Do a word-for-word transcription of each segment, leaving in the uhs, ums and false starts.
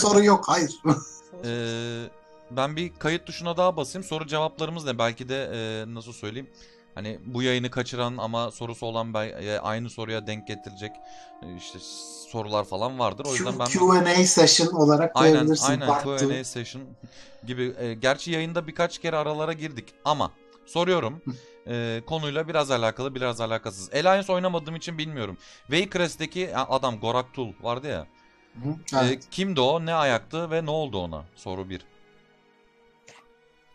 Soru yok, hayır. Ee, ben bir kayıt tuşuna daha basayım. Soru cevaplarımız ne? Belki de e, nasıl söyleyeyim? Hani bu yayını kaçıran ama sorusu olan aynı soruya denk getirecek işte sorular falan vardır. O yüzden ben Q and A session olarak koyabilirsin. Aynen, aynen Q and A session gibi. E, gerçi yayında birkaç kere aralara girdik ama soruyorum. E, konuyla biraz alakalı, biraz alakasız. Alliance oynamadığım için bilmiyorum. Waycrest'teki adam Gorak Tul vardı ya. Hı, evet. E, kimdi o, ne ayaktı ve ne oldu ona? Soru bir.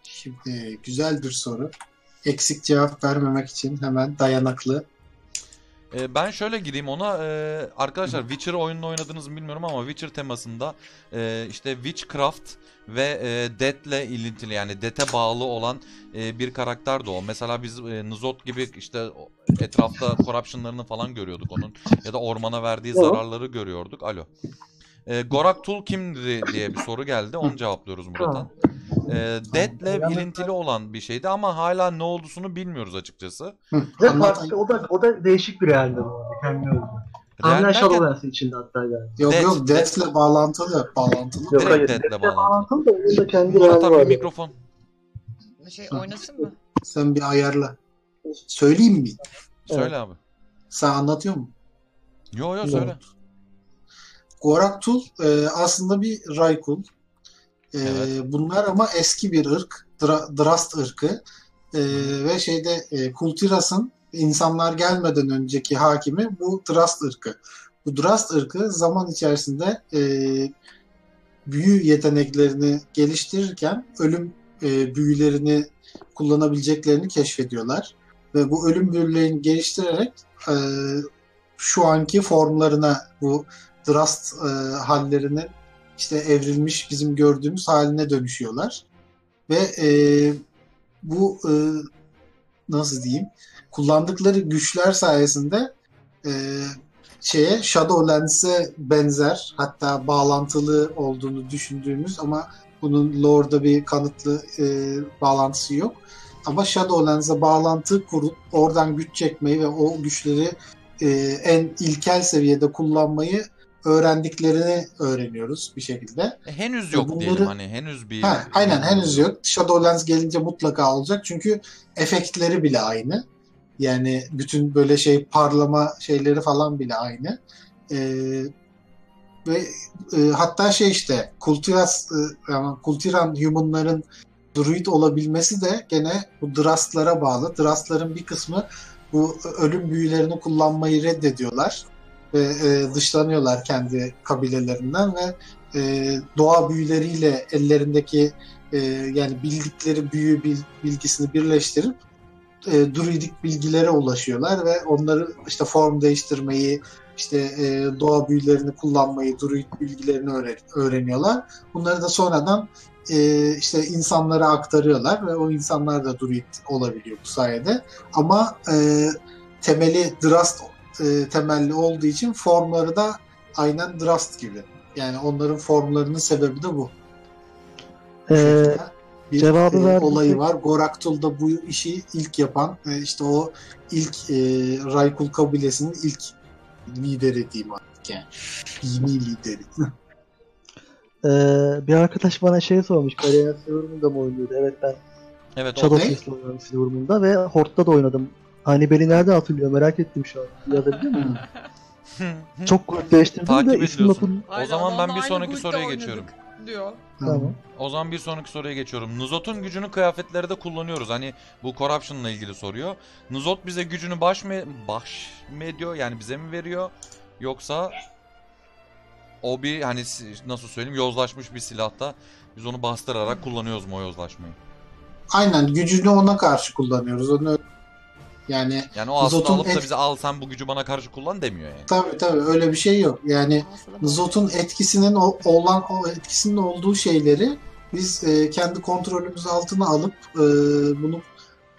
Şimdi güzel bir soru. Eksik cevap vermemek için hemen dayanaklı. E, ben şöyle gireyim ona. E, arkadaşlar Witcher oyununu oynadınız mı bilmiyorum ama Witcher temasında e, işte Witchcraft ve e, Death'le ilintili, yani Death'e bağlı olan e, bir karakter de o. Mesela biz e, N'zoth gibi işte etrafta Corruption'larını falan görüyorduk onun. Ya da ormana verdiği zararları görüyorduk. Alo. E, Gorak Tul kimdi diye bir soru geldi. Onu cevaplıyoruz Murat'tan. E, Death'le ilintili olan bir şeydi ama hala ne oldusunu bilmiyoruz açıkçası. Ve farklı, o da o da değişik bir realde bu. Kendi özü. Anla Shadowlands içinde hatta yani. Yok Death, yok Death'le Death. bağlantılı, bağlantılı. Yok, direkt hayır, Death'le, Death'le bağlantılı. Onun da kendi realde var. Mikrofon. Şey oynasın mı? Sen bir ayarla. Söyleyeyim mi? Söyle evet. abi. Sen anlatıyor mu? Yok yok söyle. Gorak Tul e, aslında bir Raykul. E, evet. Bunlar ama eski bir ırk. Dra, Drust ırkı. E, ve şeyde e, Kul Tiras'ın insanlar gelmeden önceki hakimi bu Drust ırkı. Bu Drust ırkı zaman içerisinde e, büyü yeteneklerini geliştirirken ölüm e, büyülerini kullanabileceklerini keşfediyorlar. Ve bu ölüm büyülerini geliştirerek e, şu anki formlarına bu Drust e, hallerinin işte evrilmiş bizim gördüğümüz haline dönüşüyorlar. Ve e, bu e, nasıl diyeyim, kullandıkları güçler sayesinde e, şeye Shadowlands'e benzer, hatta bağlantılı olduğunu düşündüğümüz ama bunun lore'da bir kanıtlı e, bağlantısı yok. Ama Shadowlands'e bağlantı kurup oradan güç çekmeyi ve o güçleri e, en ilkel seviyede kullanmayı öğrendiklerini öğreniyoruz bir şekilde. E, henüz yok bunları... diyelim hani henüz bir... Ha, aynen henüz yok. Shadowlands gelince mutlaka olacak çünkü efektleri bile aynı. Yani bütün böyle şey parlama şeyleri falan bile aynı. E, ve e, hatta şey işte Kul Tiras, e, yani Kul Tiran humanların druid olabilmesi de gene bu Drust'lara bağlı. Drust'ların bir kısmı bu ölüm büyülerini kullanmayı reddediyorlar. Ve e, dışlanıyorlar kendi kabilelerinden ve e, doğa büyüleriyle ellerindeki e, yani bildikleri büyü bil, bilgisini birleştirip e, druidik bilgilere ulaşıyorlar ve onları işte form değiştirmeyi, işte e, doğa büyülerini kullanmayı, druid bilgilerini öğren öğreniyorlar. Bunları da sonradan e, işte insanlara aktarıyorlar ve o insanlar da druid olabiliyor bu sayede. Ama e, temeli Drust E, temelli olduğu için formları da aynen Drust gibi. Yani onların formlarının sebebi de bu. Ee, bir cevabı e, olayı var. Gorak Tul da bu işi ilk yapan e, işte o ilk e, Raykul kabilesinin ilk lideri diyeyim artık yani. Dini lideri. ee, bir arkadaş bana şey sormuş. Alliance yorumunda mı oynuyordu? Evet ben evet, Shadowlands Alliance yorumunda ve Horde'da da oynadım. Hani beni nerede hatırlıyor merak ettim şu an. Yazabilir miyim? Çok kulüpleştirdim takip de isim okudum. O zaman ben bir sonraki soruya geçiyorum. Diyor. Tamam. O zaman bir sonraki soruya geçiyorum. N'zoth'un gücünü kıyafetlerde kullanıyoruz. Hani bu Corruption'la ilgili soruyor. N'zoth bize gücünü baş mı baş mı ediyor? Yani bize mi veriyor? Yoksa o bir hani nasıl söyleyeyim yozlaşmış bir silahta biz onu bastırarak kullanıyoruz mu o yozlaşmayı? Aynen gücünü ona karşı kullanıyoruz. Onu Yani, yani o aslında alıp et... da bize al sen bu gücü bana karşı kullan demiyor yani. Tabii tabii öyle bir şey yok. Yani N'zoth'un etkisinin o, olan o etkisinin olduğu şeyleri biz e, kendi kontrolümüz altına alıp e, bunu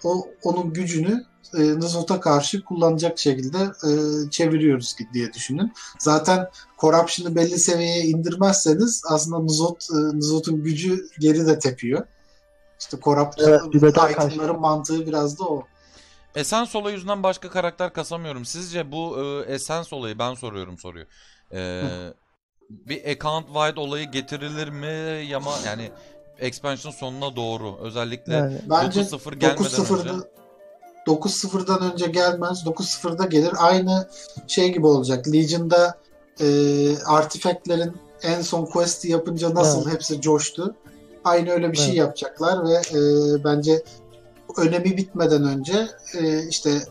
o onun gücünü e, N'zoth'a karşı kullanacak şekilde e, çeviriyoruz diye düşünün. Zaten Corruption'ı belli seviyeye indirmezseniz aslında N'zoth e, N'zoth'un gücü geri de tepiyor. İşte Corruption'ın evet, Titan'ların mantığı biraz da o. Essence olayı yüzünden başka karakter kasamıyorum. Sizce bu e, Essence olayı ben soruyorum soruyu. E, bir account wide olayı getirilir mi? Yama yani expansion sonuna doğru özellikle yani, dokuz sıfır gelmeden dokuz sıfırda, önce. dokuz sıfırdan önce gelmez. dokuz sıfırda gelir. Aynı şey gibi olacak. Legion'da e, artifactlerin en son quest'i yapınca nasıl evet. hepsi coştu. Aynı öyle bir evet. şey yapacaklar ve e, bence önemi bitmeden önce e, işte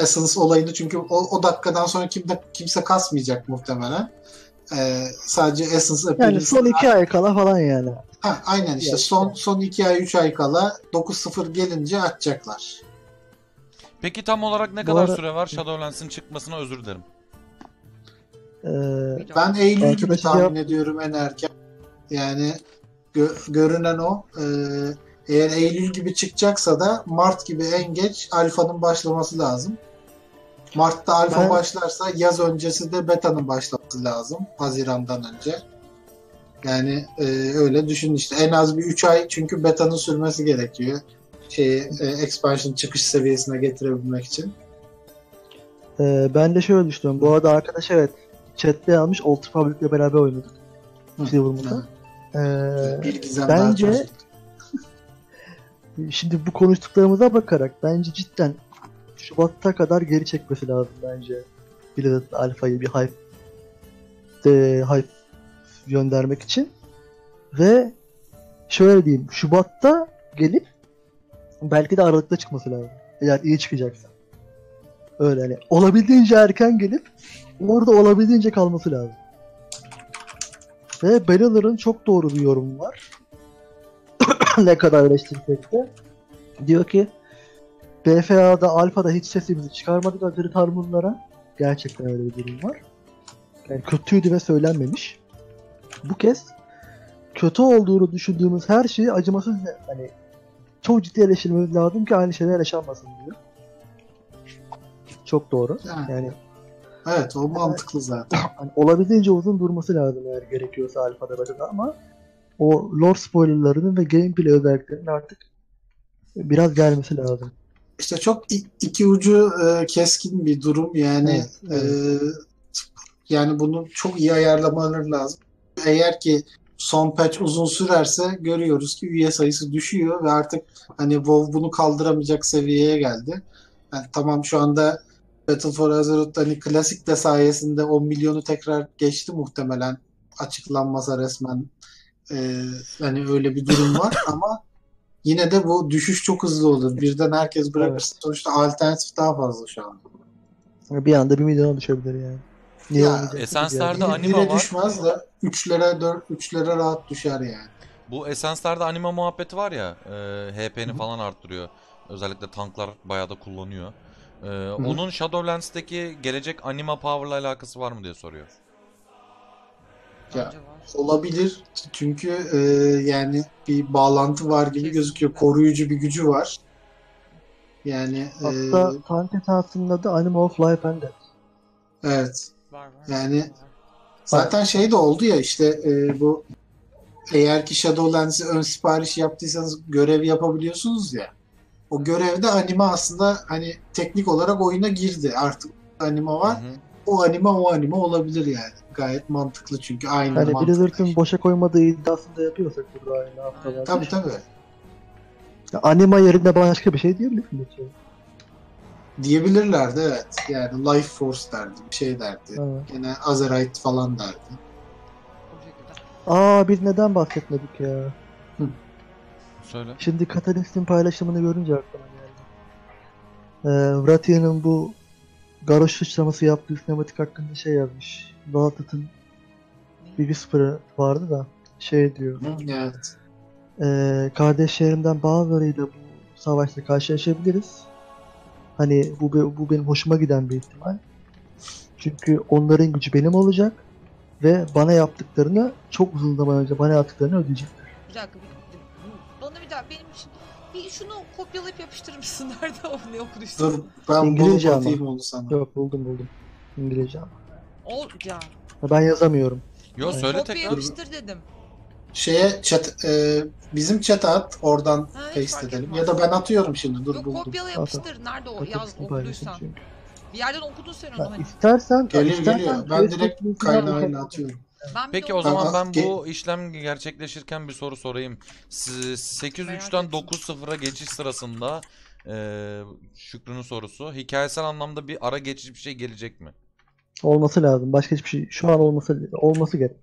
Essence olayını, çünkü o, o dakikadan sonra kimde, kimse kasmayacak muhtemelen. Ee, sadece Essence yani son iki ay kala falan yani. Ha, aynen işte son son iki ay üç ay kala dokuz sıfır gelince açacaklar. Peki tam olarak ne Bu kadar ara... süre var Shadowlands'ın çıkmasına, özür dilerim. Ee, ben Eylül gibi tahmin yap... ediyorum en erken. Yani gö görünen o. Ee, eğer Eylül gibi çıkacaksa da Mart gibi en geç alfanın başlaması lazım. Mart'ta alfa ben... başlarsa yaz öncesi de beta'nın başlaması lazım. Haziran'dan önce. Yani e, öyle düşün işte. En az bir üç ay, çünkü beta'nın sürmesi gerekiyor. Şeyi, e, expansion çıkış seviyesine getirebilmek için. Ee, ben de şöyle düşünüyorum. Bu arada arkadaş evet chat'te yazmış. Old Republic'le beraber oynadık. Silvermoon'da. Ee, bir gizem bence... daha çalıştık. Şimdi bu konuştuklarımıza bakarak bence cidden Şubat'a kadar geri çekmesi lazım bence. Blizzard Alfa'yı bir hype de, hype göndermek için. Ve şöyle diyeyim, Şubat'ta gelip belki de Aralık'ta çıkması lazım. Eğer iyi çıkacaksa. Öyle hani olabildiğince erken gelip orada olabildiğince kalması lazım. Ve Beller'ın çok doğru bir yorumu var. Ne kadar eleştirsek de. Diyor ki B F A'da, Alfa'da hiç sesimizi çıkarmadık Azerite Harmonlara. Gerçekten öyle bir durum var. Yani kötüydü ve söylenmemiş. Bu kez kötü olduğunu düşündüğümüz her şeyi acımasız, hani çok ciddi eleştirmemiz lazım ki aynı şeyler yaşanmasın diyor. Çok doğru. Yani, yani evet, o mantıklı yani, zaten. Hani olabildiğince uzun durması lazım eğer gerekiyorsa Alfa'da Beta'da, ama o lore spoilerlarının ve gameplay özelliklerinin artık biraz gelmesi lazım. İşte çok iki ucu e, keskin bir durum yani. Evet, evet. E, yani bunu çok iyi ayarlamaları lazım. Eğer ki son patch uzun sürerse görüyoruz ki üye sayısı düşüyor ve artık hani WoW bunu kaldıramayacak seviyeye geldi. Yani tamam, şu anda Battle for Azeroth hani klasik de sayesinde on milyonu tekrar geçti muhtemelen, açıklanmasa resmen. Ee, hani öyle bir durum var ama yine de bu düşüş çok hızlı olur. Birden herkes bırakırsa evet. sonuçta alternatif daha fazla şu an. Bir anda bir milyona düşebilir yani. Niye ya, Essence'lerde yani. Anima var. Düşmez de üçlere dört üçlere rahat düşer yani. Bu Essence'lerde anima muhabbeti var ya, e, H P'ni falan arttırıyor. Özellikle tanklar bayağı da kullanıyor. E, onun Shadowlands'teki gelecek anima power'la alakası var mı diye soruyor. Ya, olabilir çünkü e, yani bir bağlantı var gibi gözüküyor. Koruyucu bir gücü var. Yani hatta e, tank etasının adı Animal of Life and Death. Evet. Yani zaten şey de oldu ya işte e, bu, eğer ki Shadowlands'ı ön sipariş yaptıysanız görev yapabiliyorsunuz ya. O görevde anime aslında hani teknik olarak oyuna girdi. Artık anime var. Hı hı. O anime o anime olabilir yani. Gayet mantıklı çünkü aynı yani mantıklı. Hani Blizzard'ın boşa koymadığı iddiasını da yapıyorsak burada aynı haftalarda. Tabii tabii. Ya, anime yerinde başka bir şey diyebilir mi? Diyebilirlerdi evet. Yani Life Force derdi, bir şey derdi. Evet. Yine Azerite falan derdi. Aa, biz neden bahsetmedik ya? Hı. Söyle. Şimdi Katalist'in paylaşımını görünce aklıma geldi. Ee, Vratia'nın bu Garrosh suçlaması yaptığı sinematik hakkında şey yazmış. Zalatat'ın bir whisper'ı vardı da şey diyor. Evet. E, kardeş şehrimden bazılarıyla bu savaşla karşılaşabiliriz. Hani bu, bu benim hoşuma giden bir ihtimal. Çünkü onların gücü benim olacak ve bana yaptıklarını, çok uzun zaman önce bana yaptıklarını ödeyecekler. Bir dakika, bir, bana bir daha benim için bir şunu kopyalayıp yapıştırır mısın? Nerede o, ne okuduysan? Dur, ben İngilizce anlatayım onu sana. Yok, buldum buldum. İngilizce ama. Ol ya. Ben yazamıyorum. Yo, yani söyle tekrar. Kopya yapıştır dedim. Şeye chat, e, bizim chat'e at, oradan ha, paste edelim. Ya da ben atıyorum şimdi, dur. Yok, buldum. Kopyala yapıştır. At, nerede o yaz okuduysan. Bir yerden okudun sen onu. Ha, hani. İstersen, gelir, istersen geliyor. Ben direkt kaynağını atıyorum. Ben peki o zaman ben ki... bu işlem gerçekleşirken bir soru sorayım. sekiz nokta üç'ten dokuz nokta sıfır'a geçiş sırasında e, Şükrü'nün sorusu. Hikayesel anlamda bir ara geçiş bir şey gelecek mi? Olması lazım. Başka hiçbir şey şu an olması olması gerek.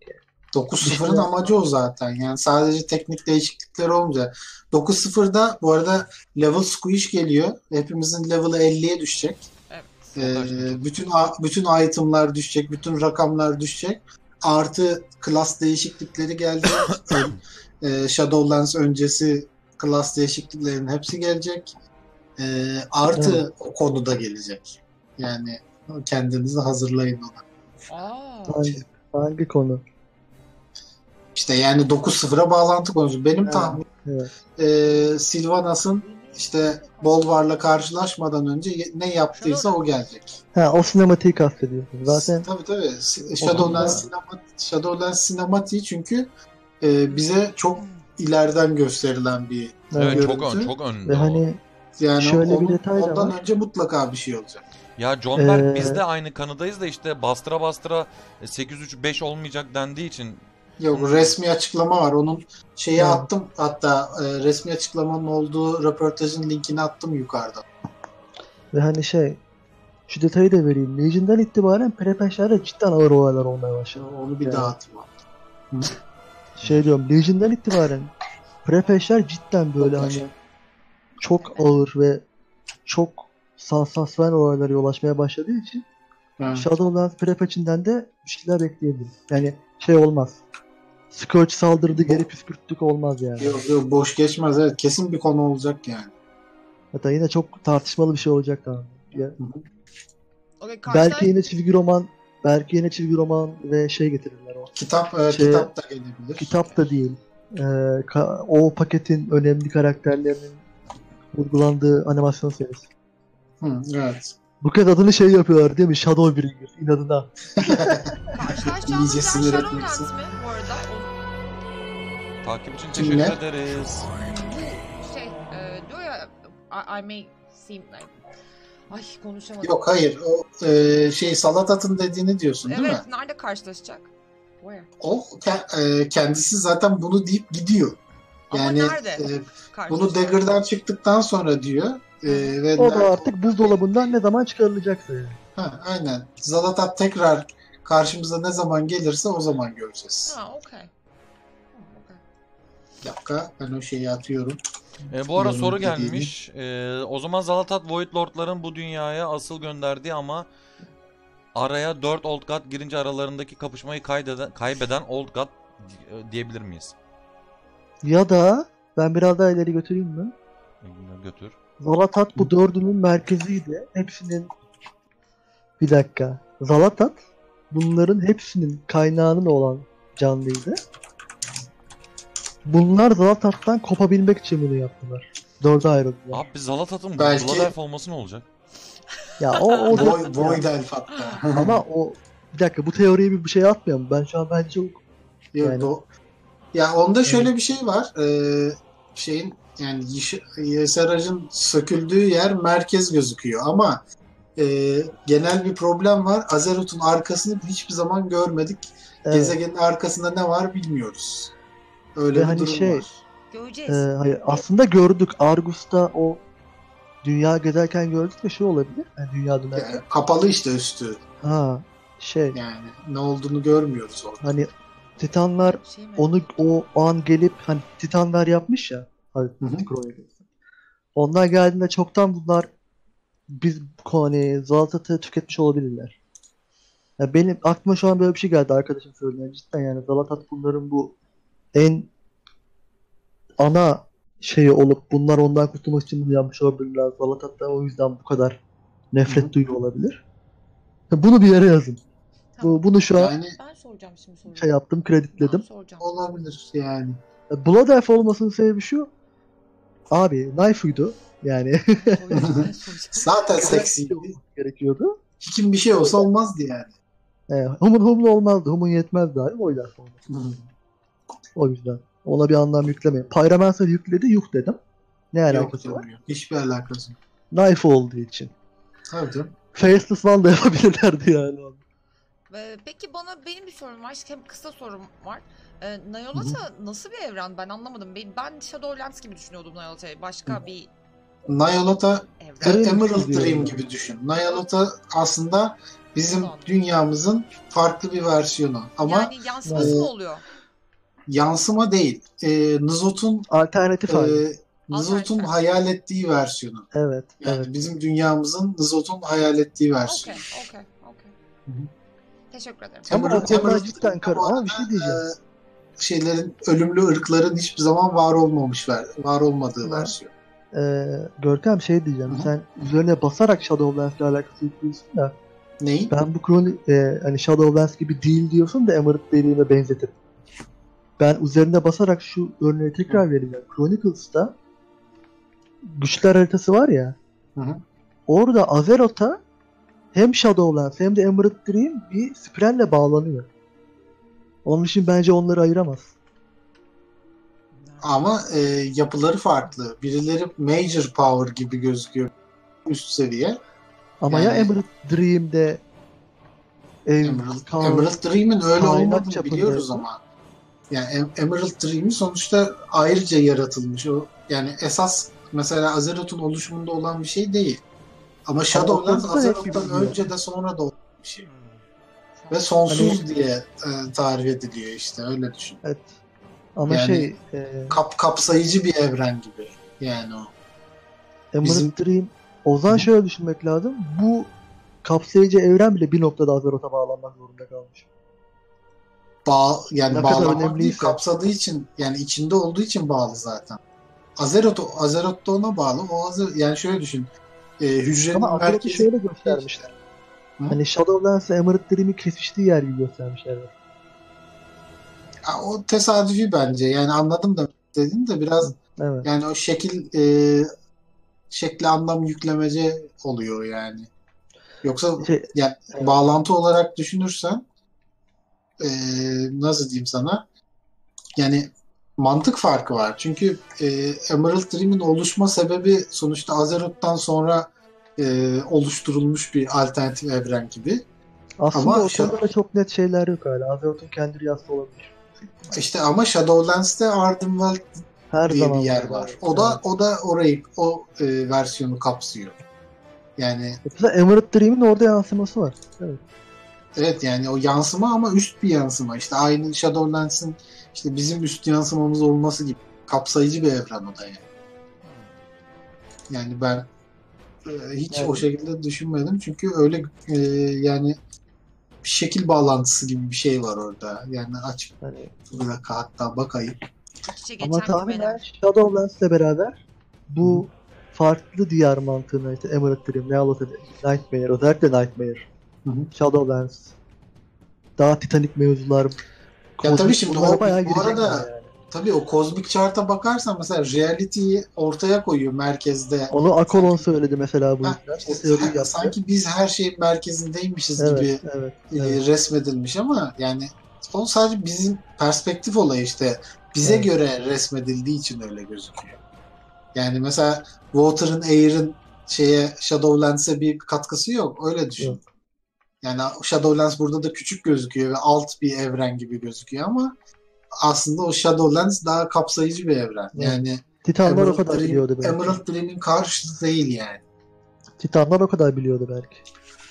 dokuz nokta sıfır'ın amacı o zaten. Yani sadece teknik değişiklikler olmayacak. dokuz nokta sıfır'da bu arada level squish geliyor. Hepimizin level'ı elli'ye düşecek. Evet. Ee, bütün bütün item'lar düşecek, bütün rakamlar düşecek. Artı class değişiklikleri geldi. ee, Shadowlands öncesi class değişikliklerinin hepsi gelecek. Ee, artı evet. O konuda gelecek. Yani kendinizi hazırlayın ona. Aa. Hangi, hangi konu? İşte yani dokuz nokta sıfır'a bağlantı konusu. Benim evet, tahminim evet. E, Sylvanas'ın işte Bolvar'la karşılaşmadan önce ne yaptıysa Shadow... o gelecek. Ha, o sinematiği kastediyorsun zaten. Tabii tabii. Shadowlands sinema... sinematiği çünkü e, bize çok ileriden gösterilen bir evet, görüntü. Çok ön, çok önde. Ve hani yani şöyle onun, bir detay ondan var. Önce mutlaka bir şey olacak. Ya John Berg ee... biz de aynı kanıdayız da işte bastıra bastıra sekiz üç beş olmayacak dendiği için. Yok, resmi açıklama var. Onun şeyi hmm. attım. Hatta e, resmi açıklamanın olduğu röportajın linkini attım yukarıda. Ve hani şey, şu detayı da vereyim. Legion'dan itibaren prefetch'lerde cidden ağır olaylar olmaya başladı. Onu bir yani. Daha attım. Şey diyorum, Legion'dan itibaren prefetch'ler cidden böyle okay. Hani çok ağır ve çok sansasyonel olaylara yol açmaya başladığı için hmm. Shadowlands prefetch'inden de bir şeyler bekleyebiliriz. Yani şey olmaz. Scourge saldırdı, geri püskürttük olmaz yani. Yok yok, boş geçmez evet. Kesin bir konu olacak yani. Hatta yine çok tartışmalı bir şey olacak abi. Yani. Okay, belki tane... yine çizgi roman, belki yine çizgi roman ve şey getirirler o. Kitap, evet, şey, kitap da gelebilir. Kitap da değil. Ee, o paketin önemli karakterlerinin vurgulandığı animasyon serisi. Hı, evet. Bu kez adını şey yapıyorlar değil mi? Shadow Bringer inadına. İyice sinir etmeksin. Takip için teşekkür Dinle. ederiz. Bu şey e, diyor ya I, I may seem like ay konuşamadım. Yok hayır o e, şey Zalatat'ın dediğini diyorsun evet, değil mi? Evet, nerede karşılaşacak? Where? O ke, e, kendisi zaten bunu deyip gidiyor. Yani ama nerede? E, bunu Dagger'dan çıktıktan sonra diyor. Ee, ve o da artık buzdolabından ne zaman çıkarılacaksa yani. Ha, aynen. Zalatat tekrar karşımıza ne zaman gelirse o zaman göreceğiz. Ha, okey. Okay. Bir dakika, ben o şeyi atıyorum. E, bu ara Bunun soru dediğini. gelmiş. E, o zaman Zalatat Void Lord'ların bu dünyaya asıl gönderdiği ama araya dört Old God girince aralarındaki kapışmayı kaybeden, kaybeden Old God diyebilir miyiz? Ya da ben biraz daha ileri götüreyim mi? Götür. Zalatat bu dördünün merkeziydi. Hepsinin... Bir dakika. Zalatat bunların hepsinin kaynağının olan canlıydı. Bunlar Zalatat'tan kopabilmek için bunu yaptılar. Dörde ayrıldılar. Abi Zalatat'ın Belki... Blood Elf olması ne olacak? Ya o... o Void Void Elf hatta. Ama o... Bir dakika, bu teoriye bir şey atmayalım. Ben şu an bence çok... Yani... Yok o... Ya onda şöyle evet. bir şey var. Ee, şeyin... Yani Yesaraj'ın söküldüğü yer merkez gözüküyor ama e, genel bir problem var. Azeroth'un arkasını hiçbir zaman görmedik. Evet. Gezegenin arkasında ne var bilmiyoruz. Öyle Ve bir hani durum şey, var. Göreceğiz. E, hayır, aslında gördük. Argus'ta o dünya gezerken gördük de şey olabilir. Yani dünya dönerken. Yani kapalı işte üstü. Ha, şey. Yani ne olduğunu görmüyoruz orada. Hani Titanlar şey onu o an gelip hani Titanlar yapmış ya. Onlar geldiğinde çoktan bunlar biz hani Zalatat'ı tüketmiş olabilirler. Yani benim aklıma şu an böyle bir şey geldi arkadaşım söylediğinde cidden yani Zalatat bunların bu en ana şeyi olup bunlar ondan kurtulmak için bunu yapmış olabilirler. Zalatat da o yüzden bu kadar nefret Hı-hı. duyuyor olabilir. Bunu bir yere yazın. Tamam. Bu, bunu şu an yani... ben soracağım şimdi soracağım. Şey yaptım, kreditledim. Olabilir yani. Blood Elf olmasının sebebi şu. Abi knife'uydu yani. Zaten seksiydi. Gerekiyordu. Kim bir şey olsa olmazdı yani. Ee, humun humlu olmazdı. Humun yetmezdi abi. O yüzden. Hmm. O yüzden. Ona bir anlam yüklemeyin. Pyromancer yükledi. Yuh dedim. Ne alakası yok, var? Yok. Hiçbir alakası yok. Knife olduğu için. Tabii canım. Faceless One da yapabilirlerdi yani. Ee, peki bana benim bir sorum var. Hem kısa sorum var. Ee, Ny'alotha nasıl bir evren? Ben anlamadım. Ben, ben Shadowlands gibi düşünüyordum Ny'alotha'yı. Başka Hı. bir... Ny'alotha evren. Emerald Dream gibi düşün. Ny'alotha aslında bizim Son. dünyamızın farklı bir versiyonu. Ama yani yansıması e, mı oluyor? Yansıma değil. E, N'zoth'un alternatif hali. N'zoth'un hayal ettiği versiyonu. Evet. Yani evet. bizim dünyamızın N'zoth'un hayal ettiği versiyonu. Okey, okey, okey. Teşekkür ederim. Ama Emerald cidden karı. Ama bir şey diyeceğim. E, şeylerin, ölümlü ırkların hiçbir zaman var olmamış, var olmadığı Hı. versiyonu. Ee, Görkem şey diyeceğim. Hı-hı. Sen üzerine basarak Shadowlands ile alakası yapıyorsun da. Neyi? Ben bu kroni e, hani Shadowlands gibi değil diyorsun da Emerald Dream'e benzetir. Ben üzerine basarak şu örneği tekrar vereceğim. Chronicles'ta güçler haritası var ya. Hı-hı. Orada Azeroth'a hem Shadowlands hem de Emerald Dream bir sprenle bağlanıyor. Onun için bence onları ayıramaz. Ama e, yapıları farklı. Birileri major power gibi gözüküyor. Üst seviye. Ama yani, ya Emerald Dream'de ev, Emerald, Kal, Emerald Dream'in öyle olmadığını biliyoruz ama. Yani Emerald Dream'i sonuçta ayrıca yaratılmış. O, yani esas mesela Azeroth'un oluşumunda olan bir şey değil. Ama Shadowlands Azeroth'tan önce de sonra da olan bir şey. Ve sonsuz hani, diye e, tarif ediliyor işte. Öyle düşün. Evet. Ama yani şey e... kap kapsayıcı bir evren gibi yani o. Emerald Bizim... Dream. O zaman şöyle düşünmek lazım. Bu kapsayıcı evren bile bir noktada Azeroth'a bağlanmak zorunda kalmış. Bağ yani ne bağlanmak değil, kapsadığı için yani içinde olduğu için bağlı zaten. Azeroth Azeroth da ona bağlı. O Azer yani şöyle düşün. Eee hücrenin merkezi şöyle göstermişler. Hı? Hani Shadowlands'la Emerald Dream'i kesiştiği yer gibi göstermişler. O tesadüfi bence. Yani anladım da dedin de biraz evet. Yani o şekil e, şekli anlam yüklemece oluyor yani. Yoksa şey, yani evet. bağlantı olarak düşünürsen e, nasıl diyeyim sana? Yani mantık farkı var. Çünkü e, Emerald Dream'in oluşma sebebi sonuçta Azeroth'tan sonra e, oluşturulmuş bir alternatif evren gibi. Aslında ama ortada şu... da çok net şeyler yok hala. Azeroth'un kendi rüyası olabilir. İşte ama Shadowlands'te Ardenwell Her diye bir yer var. O da evet. o da orayı o e, versiyonu kapsıyor. Yani mesela Emerald Dream'in orada yansıması var. Evet. Evet yani o yansıma ama üst bir yansıma. İşte aynı Shadowlands'in işte bizim üst yansımamız olması gibi kapsayıcı bir evren o da yani. Yani ben e, hiç yani. o şekilde düşünmedim çünkü öyle e, yani bir şekil bağlantısı gibi bir şey var orada. Yani aç hani bırak hatta bakayım. Ama tahminen Shadowlands'le beraber bu farklı diyar mantığına işte Emerald Dream, N'zoth, Nightmare, özellikle Nightmare, Hı-hı. Shadowlands, daha Titanik mevzular. Ya tabii şimdi o, bu arada yani. Tabii o kozmik chart'a bakarsan mesela reality'yi ortaya koyuyor merkezde. Onu Akolon söyledi mesela bu. Ha, işte, sanki biz her şeyin merkezindeymişiz evet, gibi evet, e, evet. resmedilmiş ama yani o sadece bizim perspektif olayı işte bize evet. göre resmedildiği için öyle gözüküyor. Yani mesela Water'ın, Air'ın şeye Shadowlands'e bir katkısı yok. Öyle düşün. Evet. Yani Shadowlands burada da küçük gözüküyor ve alt bir evren gibi gözüküyor ama aslında o Shadowlands daha kapsayıcı bir evren. Yani Titanlar o kadar Dream, biliyordu belki. Emerald Dream'in karşıtı değil yani. Titanlar o kadar biliyordu belki.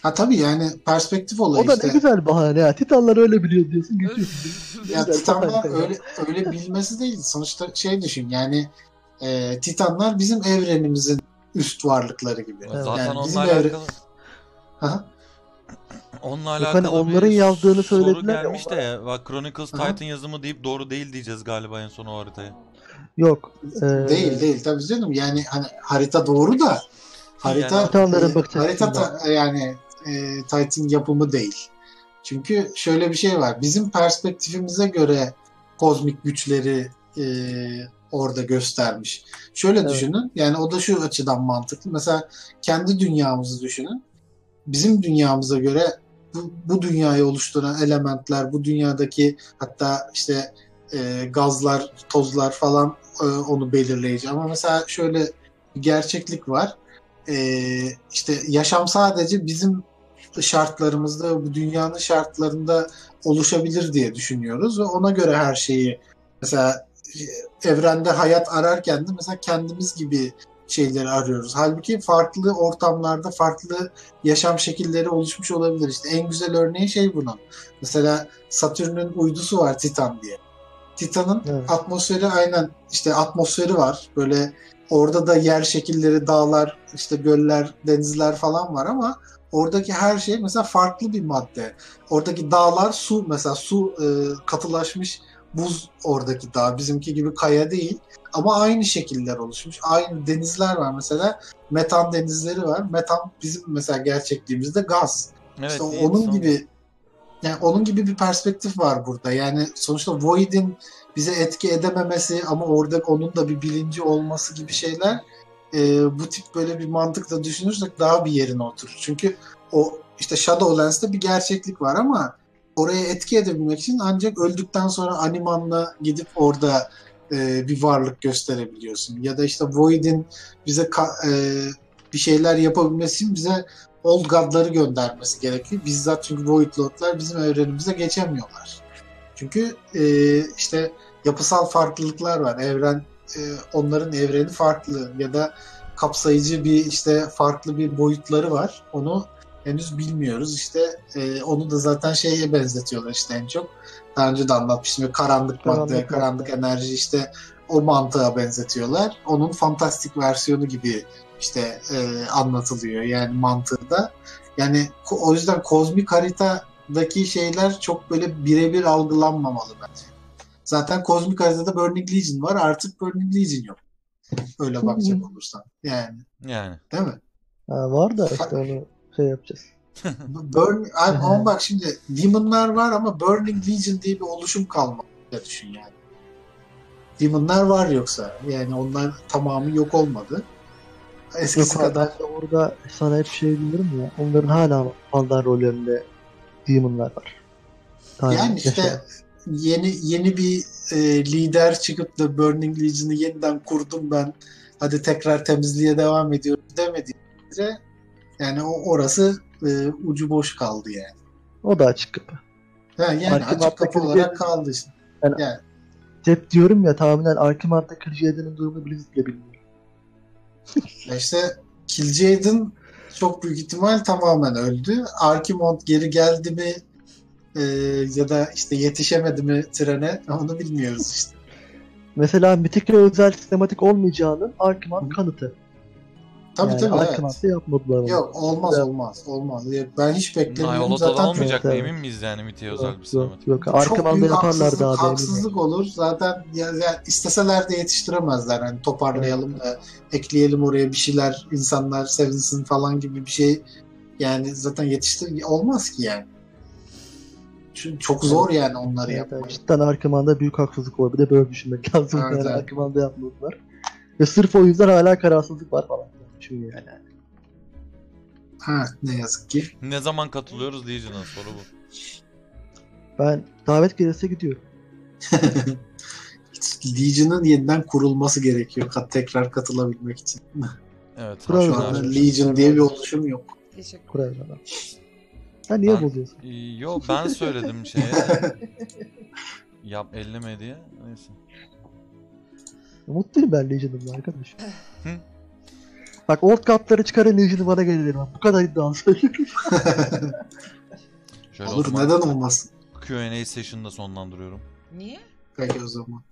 Ha tabii yani perspektif olayı işte. O da işte. Ne güzel bahane ya. Titanlar öyle biliyor diyorsun. ya Titanlar öyle öyle bilmesi değil. Sonuçta şey düşün yani e, Titanlar bizim evrenimizin üst varlıkları gibi. Evet. Zaten yani bizim onlarla evren... alakalı. Onunla alakalı hani onların yazdığını söylediler gelmiş ya. De bak Chronicles Titan Hı-hı. yazımı deyip doğru değil diyeceğiz galiba en son o haritaya. Yok. E... Değil değil tabii canım yani hani harita doğru da harita yani, e, harita ta, yani e, Titan yapımı değil. Çünkü şöyle bir şey var. Bizim perspektifimize göre kozmik güçleri e, orada göstermiş. Şöyle evet. düşünün. Yani o da şu açıdan mantıklı. Mesela kendi dünyamızı düşünün. Bizim dünyamıza göre bu, bu dünyayı oluşturan elementler, bu dünyadaki hatta işte e, gazlar, tozlar falan e, onu belirleyici. Ama mesela şöyle bir gerçeklik var. E, işte yaşam sadece bizim şartlarımızda, bu dünyanın şartlarında oluşabilir diye düşünüyoruz ve ona göre her şeyi, mesela evrende hayat ararken de mesela kendimiz gibi şeyleri arıyoruz. Halbuki farklı ortamlarda farklı yaşam şekilleri oluşmuş olabilir. İşte en güzel örneği şey bunun. Mesela Satürn'ün uydusu var Titan diye. Titan'ın evet. atmosferi aynen işte atmosferi var. Böyle orada da yer şekilleri, dağlar, işte göller, denizler falan var ama oradaki her şey mesela farklı bir madde. Oradaki dağlar su mesela su e, katılaşmış buz oradaki dağ. Bizimki gibi kaya değil. Ama aynı şekiller oluşmuş. Aynı denizler var mesela. Metan denizleri var. Metan bizim mesela gerçekliğimizde gaz. Evet, işte onun son. gibi yani onun gibi bir perspektif var burada. Yani sonuçta Void'in bize etki edememesi ama orada onun da bir bilinci olması gibi şeyler e, bu tip böyle bir mantıkla düşünürsek daha bir yerine oturur. Çünkü o işte Shadowlands'ta bir gerçeklik var ama oraya etki edebilmek için ancak öldükten sonra animanla gidip orada bir varlık gösterebiliyorsun. Ya da işte Void'in bize ka- e, bir şeyler yapabilmesi için bize Old God'ları göndermesi gerekiyor. Bizzat çünkü Void Lord'lar bizim evrenimize geçemiyorlar. Çünkü e, işte yapısal farklılıklar var. Evren e, onların evreni farklı ya da kapsayıcı bir işte farklı bir boyutları var. Onu henüz bilmiyoruz. İşte e, onu da zaten şeye benzetiyorlar işte en çok. Daha önce de anlatmıştım. Böyle karanlık madde, karanlık enerji işte o mantığa benzetiyorlar. Onun fantastik versiyonu gibi işte e, anlatılıyor yani mantığı da. Yani o yüzden kozmik haritadaki şeyler çok böyle birebir algılanmamalı bence. Zaten kozmik haritada Burning Legion var. Artık Burning Legion yok. Öyle bakacak olursan. Yani. Yani. Değil mi? Ha, var da işte onu şey yapacağız. Burn, ama bak şimdi Demon'lar var ama Burning Legion diye bir oluşum kalmadı düşün yani. Demon'lar var yoksa yani onlar tamamı yok olmadı. Eskisi yok, kadar. Orada sana hep şey bilirim ya onların hala mallar rollerinde Demon'lar var. Tabii yani işte yaşayan. yeni yeni bir e, lider çıkıp da Burning Legion'ı yeniden kurdum ben hadi tekrar temizliğe devam ediyorum demediğince yani o orası E, ucu boş kaldı yani. O da açık kapı. Ha, yani Arkim açık kapı olarak kaldı işte. Yani, yani. Hep diyorum ya tahminen Archimonde'da Kil'jaeden'in durumunu Blizzard bile bilmiyor. İşte Kil'jaeden çok büyük ihtimal tamamen öldü. Archimonde geri geldi mi e, ya da işte yetişemedi mi trene onu bilmiyoruz işte. Mesela mitik ve özel sistematik olmayacağının Archimonde kanıtı. Tabii yani, tabii evet. Yapmadılar. Yok olmaz ya. olmaz olmaz. Ben hiç beklemiyorum zaten. Ny'alotha olmayacak da emin miyiz yani Miti'ye özel bir sistem. Yok arkamdan yaparlar daha da. Haksızlık olur. Zaten ya, ya isteseler de yetiştiremezler. Hani toparlayalım evet. da ekleyelim oraya bir şeyler insanlar sevinsin falan gibi bir şey. Yani zaten yetiştir olmaz ki yani. Çünkü çok zor yani onları evet, yapmak. Cidden arkamdan büyük haksızlık olur. Bir de böyle düşünmek lazım. Evet, yani evet. Arkamdan yapmadılar. Ve sırf o yüzden hala kararsızlık var falan. Çünkü yani. Ha ne yazık ki. Ne zaman katılıyoruz Legion'a soru bu. Ben davet gelirse gidiyorum. Legion'ın yeniden kurulması gerekiyor tekrar katılabilmek için. Evet. Kuralım. Şu anda Legion diye bir oluşum yok. Teşekkür kuralım. Sen niye ben, buluyorsun? Yo ben söyledim şeye. Yap elleme diye. Neyse. Mutluyum ben Legion'ımla arkadaşım. Hı? Bak Old God'ları çıkarın Legion'ı bana gelirim. Bu kadar iddialı söylüyorum. Olur neden olmasın. Q and A session'da sonlandırıyorum. Niye? Peki o zaman.